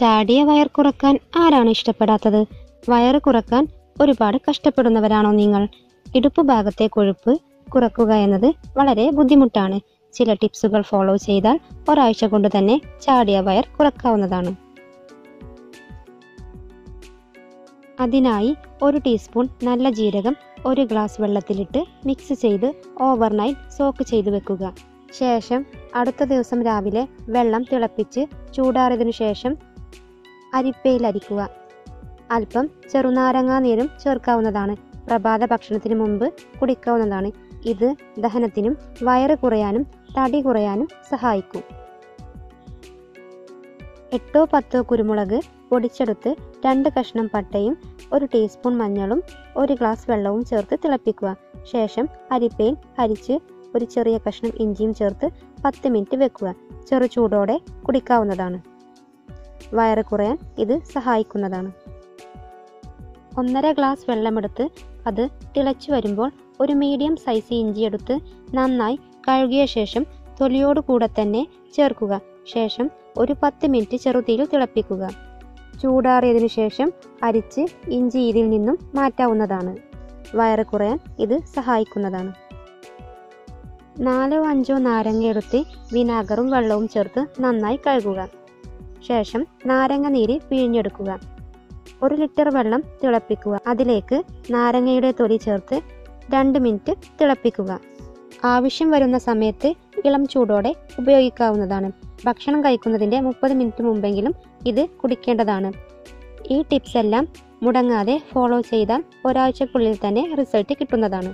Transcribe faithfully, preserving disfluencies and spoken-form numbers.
ചാടിയ വയർ കുറക്കാൻ ആരാണ് ഇഷ്ടപ്പെടാത്തത്? വയറ് കുറക്കാൻ ഒരുപാട് കഷ്ടപ്പെടുന്നവരാണോ നിങ്ങൾ? ഇടുപ്പ് ഭാഗത്തെ കൊഴുപ്പ് കുറക്കുക എന്നത് വളരെ ബുദ്ധിമുട്ടാണ്. ചില ടിപ്സുകൾ ഫോളോ ചെയ്താൽ ഒരാഴ്ച കൊണ്ട് തന്നെ ചാടിയ വയർ കുറക്കാവുന്നതാണ്. അതിനായി ഒരു ടീസ്പൂൺ നല്ല ജീരകം ഒരു ഗ്ലാസ് വെള്ളത്തിലിട്ട് മിക്സ് ചെയ്ത് ഓവർനൈറ്റ് സോക്ക് ചെയ്തു വെക്കുക. ശേഷം അടുത്ത ദിവസം രാവിലെ വെള്ളം തിളപ്പിച്ച് ചൂടാറിയതിനു ശേഷം അരിപ്പയിലരിക്കുക. അല്പം ചെറുനാരങ്ങാ നീരും ചേർക്കാവുന്നതാണ്. പ്രഭാത ഭക്ഷണത്തിന് മുമ്പ് കുടിക്കാവുന്നതാണ്. ഇത് ദഹനത്തിനും വയറ് കുറയാനും തടി കുറയാനും സഹായിക്കും. എട്ടോ പത്തോ കുരുമുളക് പൊടിച്ചെടുത്ത് രണ്ട് കഷ്ണം പട്ടയും ഒരു ടീസ്പൂൺ മഞ്ഞളും ഒരു ഗ്ലാസ് വെള്ളവും ചേർത്ത് തിളപ്പിക്കുക. ശേഷം അരിപ്പയിൽ അരിച്ച് ഒരു ചെറിയ കഷ്ണം ഇഞ്ചിയും ചേർത്ത് പത്ത് മിനിറ്റ് വെക്കുക. ചെറു ചൂടോടെ കുടിക്കാവുന്നതാണ്. വയറ് കുറയാൻ ഇത് സഹായിക്കുന്നതാണ്. ഒന്നര ഗ്ലാസ് വെള്ളമെടുത്ത് അത് തിളച്ചു വരുമ്പോൾ ഒരു മീഡിയം സൈസ് ഇഞ്ചിയെടുത്ത് നന്നായി കഴുകിയ ശേഷം തൊലിയോട് കൂടെ തന്നെ ചേർക്കുക. ശേഷം ഒരു പത്ത് മിനിറ്റ് ചെറുതീയിൽ തിളപ്പിക്കുക. ചൂടാറിയതിനു ശേഷം അരിച്ച് ഇഞ്ചി ഇതിൽ നിന്നും മാറ്റാവുന്നതാണ്. വയറ് കുറയാൻ ഇത് സഹായിക്കുന്നതാണ്. നാലോ അഞ്ചോ നാരങ്ങ എടുത്ത് വിനാഗറും വെള്ളവും ചേർത്ത് നന്നായി കഴുകുക. ശേഷം നാരങ്ങ നീര് പിഴിഞ്ഞെടുക്കുക. ഒരു ലിറ്റർ വെള്ളം തിളപ്പിക്കുക. അതിലേക്ക് നാരങ്ങയുടെ തൊലി ചേർത്ത് രണ്ട് മിനിറ്റ് തിളപ്പിക്കുക. ആവശ്യം വരുന്ന സമയത്ത് ഇളം ചൂടോടെ ഉപയോഗിക്കാവുന്നതാണ്. ഭക്ഷണം കഴിക്കുന്നതിൻ്റെ മുപ്പത് മിനിറ്റ് മുമ്പെങ്കിലും ഇത് കുടിക്കേണ്ടതാണ്. ഈ ടിപ്സ് എല്ലാം മുടങ്ങാതെ ഫോളോ ചെയ്താൽ ഒരാഴ്ചക്കുള്ളിൽ തന്നെ റിസൾട്ട് കിട്ടുന്നതാണ്.